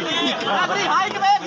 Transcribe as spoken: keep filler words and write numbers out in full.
厉害，厉害，一个没。